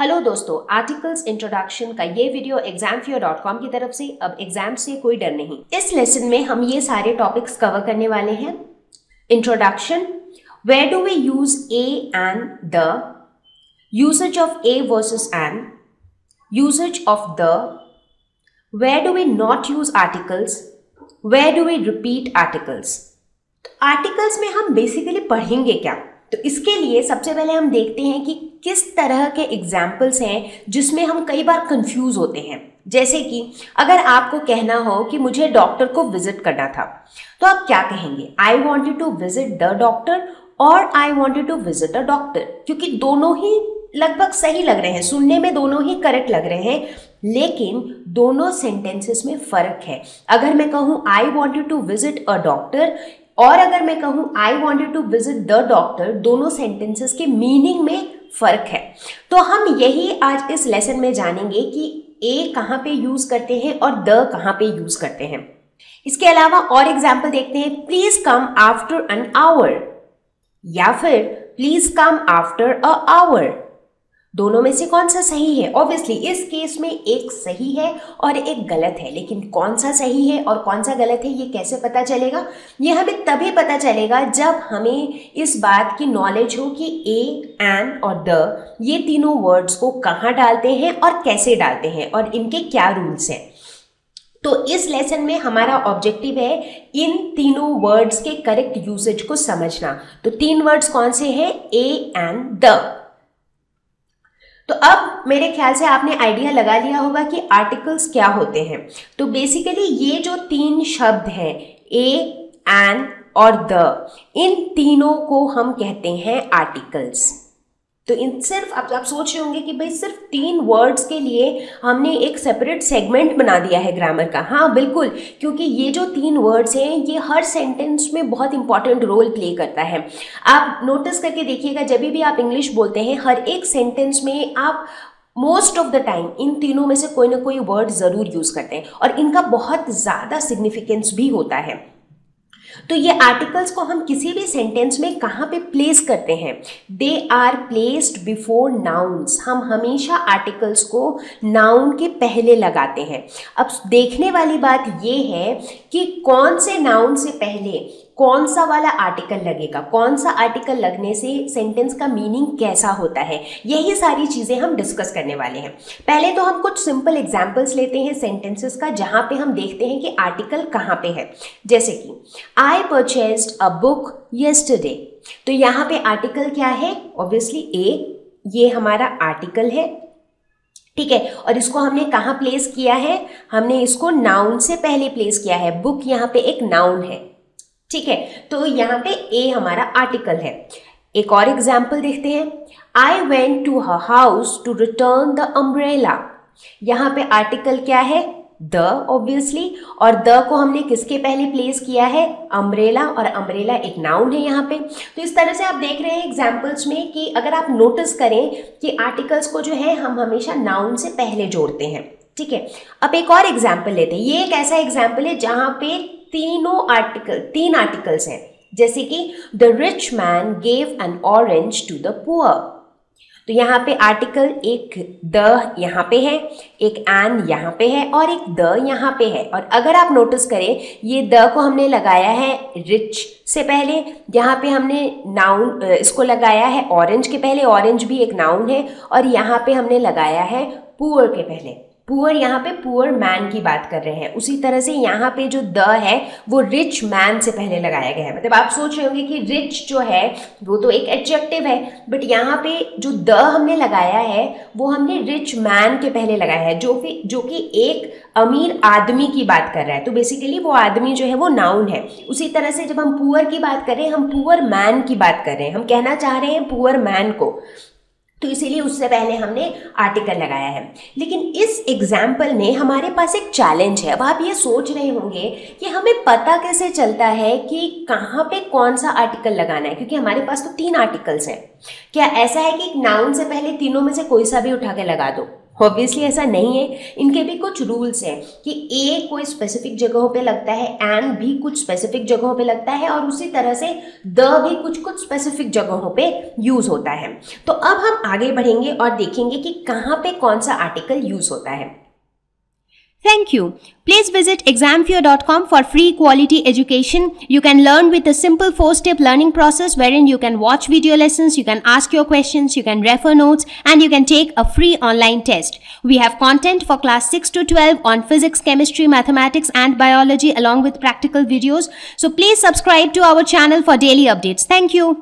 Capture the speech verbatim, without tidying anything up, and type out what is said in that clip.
Hello दोस्तों, articles introduction का ये video exam fear dot com की तरफ से। अब एग्जाम से कोई डर नहीं। इस लेसन में हम ये सारे टॉपिक्स कवर करने वाले हैं। Introduction, where do we use a and the, usage of a versus and, usage of the, where do we not use articles, where do we repeat articles. Articles में हम basically पढ़ेंगे क्या, तो इसके लिए सबसे पहले हम देखते हैं कि किस तरह के एग्जाम्पल्स हैं जिसमें हम कई बार कंफ्यूज होते हैं। जैसे कि अगर आपको कहना हो कि मुझे डॉक्टर को विजिट करना था, तो आप क्या कहेंगे, I wanted to visit the doctor और I wanted to visit a doctor, क्योंकि दोनों ही लगभग सही लग रहे हैं, सुनने में दोनों ही करेक्ट लग रहे हैं, लेकिन दोनों सेंटेंसेस में फर्क है। अगर मैं कहूँ I wanted to visit a doctor और अगर मैं कहूँ I wanted to visit the doctor, दोनों सेंटेंसेस के मीनिंग में फर्क है। तो हम यही आज इस लेसन में जानेंगे कि ए कहाँ पे यूज करते हैं और द कहाँ पे यूज करते हैं। इसके अलावा और एग्जाम्पल देखते हैं, please come after an hour या फिर please come after a hour. दोनों में से कौन सा सही है? ऑब्वियसली इस केस में एक सही है और एक गलत है, लेकिन कौन सा सही है और कौन सा गलत है ये कैसे पता चलेगा? ये हमें तभी पता चलेगा जब हमें इस बात की नॉलेज हो कि ए, एन और द ये तीनों वर्ड्स को कहाँ डालते हैं और कैसे डालते हैं और इनके क्या रूल्स हैं। तो इस लेसन में हमारा ऑब्जेक्टिव है इन तीनों वर्ड्स के करेक्ट यूसेज को समझना। तो तीन वर्ड्स कौन से हैं, ए, एन, द। तो अब मेरे ख्याल से आपने आइडिया लगा लिया होगा कि आर्टिकल्स क्या होते हैं। तो बेसिकली ये जो तीन शब्द हैं, ए, एन और द, इन तीनों को हम कहते हैं आर्टिकल्स। तो इन सिर्फ आप, आप सोच रहे होंगे कि भाई सिर्फ तीन वर्ड्स के लिए हमने एक सेपरेट सेगमेंट बना दिया है ग्रामर का। हाँ बिल्कुल, क्योंकि ये जो तीन वर्ड्स हैं ये हर सेंटेंस में बहुत इंपॉर्टेंट रोल प्ले करता है। आप नोटिस करके देखिएगा, जब भी आप इंग्लिश बोलते हैं हर एक सेंटेंस में आप मोस्ट ऑफ द टाइम इन तीनों में से कोई ना कोई वर्ड ज़रूर यूज़ करते हैं और इनका बहुत ज़्यादा सिग्निफिकेंस भी होता है। तो ये आर्टिकल्स को हम किसी भी सेंटेंस में कहाँ पे प्लेस करते हैं, they are placed before nouns. हम हमेशा आर्टिकल्स को नाउन के पहले लगाते हैं। अब देखने वाली बात ये है कि कौन से नाउन से पहले कौन सा वाला आर्टिकल लगेगा, कौन सा आर्टिकल लगने से सेंटेंस का मीनिंग कैसा होता है, यही सारी चीज़ें हम डिस्कस करने वाले हैं। पहले तो हम कुछ सिंपल एग्जांपल्स लेते हैं सेंटेंसेस का जहाँ पे हम देखते हैं कि आर्टिकल कहाँ पे है। जैसे कि I purchased a book yesterday, तो यहाँ पे आर्टिकल क्या है, ऑब्वियसली ए, ये हमारा आर्टिकल है, ठीक है। और इसको हमने कहाँ प्लेस किया है, हमने इसको नाउन से पहले प्लेस किया है। बुक यहाँ पे एक नाउन है, ठीक है, तो यहाँ पे ए हमारा आर्टिकल है। एक और एग्जाम्पल देखते हैं, I went to her house to return the umbrella. यहाँ पे आर्टिकल क्या है, द ऑब्वियसली, और द को हमने किसके पहले प्लेस किया है, अम्ब्रेला, और अम्ब्रेला एक नाउन है यहाँ पे। तो इस तरह से आप देख रहे हैं एग्जाम्पल्स में कि अगर आप नोटिस करें कि आर्टिकल्स को जो है हम हमेशा नाउन से पहले जोड़ते हैं, ठीक है। अब एक और एग्जाम्पल लेते हैं, ये एक ऐसा एग्जाम्पल है जहाँ पे तीनों आर्टिकल तीन आर्टिकल्स हैं। जैसे कि the rich man gave an orange to the poor, तो यहाँ पे आर्टिकल एक द यहाँ पे है, एक एन यहाँ पे है और एक द यहाँ पे है। और अगर आप नोटिस करें ये द को हमने लगाया है रिच से पहले, यहाँ पे हमने नाउन इसको लगाया है ऑरेंज के पहले, ऑरेंज भी एक नाउन है, और यहाँ पे हमने लगाया है पुअर के पहले, पुअर यहाँ पे पुअर मैन की बात कर रहे हैं। उसी तरह से यहाँ पे जो द है वो रिच मैन से पहले लगाया गया है। मतलब आप सोच रहे होंगे कि रिच जो है वो तो एक एडजेक्टिव है, बट यहाँ पे जो द हमने लगाया है वो हमने रिच मैन के पहले लगाया है, जो कि जो कि एक अमीर आदमी की बात कर रहा है। तो बेसिकली वो आदमी जो है वो नाउन है। उसी तरह से जब हम पुअर की बात कर रहे हैं, हम पुअर मैन की बात कर रहे हैं, हम कहना चाह रहे हैं पुअर मैन को, तो इसीलिए उससे पहले हमने आर्टिकल लगाया है। लेकिन इस एग्जाम्पल में हमारे पास एक चैलेंज है। अब आप ये सोच रहे होंगे कि हमें पता कैसे चलता है कि कहाँ पे कौन सा आर्टिकल लगाना है, क्योंकि हमारे पास तो तीन आर्टिकल्स हैं। क्या ऐसा है कि एक नाउन से पहले तीनों में से कोई सा भी उठा के लगा दो? ऑब्वियसली ऐसा नहीं है, इनके भी कुछ रूल्स हैं कि ए कोई स्पेसिफिक जगहों पे लगता है, एंड भी कुछ स्पेसिफिक जगहों पे लगता है, और उसी तरह से द भी कुछ कुछ स्पेसिफिक जगहों पे यूज़ होता है। तो अब हम आगे बढ़ेंगे और देखेंगे कि कहाँ पे कौन सा आर्टिकल यूज़ होता है। Thank you. Please visit exam fear dot com for free quality education. You can learn with a simple four-step learning process wherein you can watch video lessons, you can ask your questions, you can refer notes, and you can take a free online test. We have content for class six to twelve on physics, chemistry, mathematics, and biology along with practical videos. So please subscribe to our channel for daily updates. Thank you.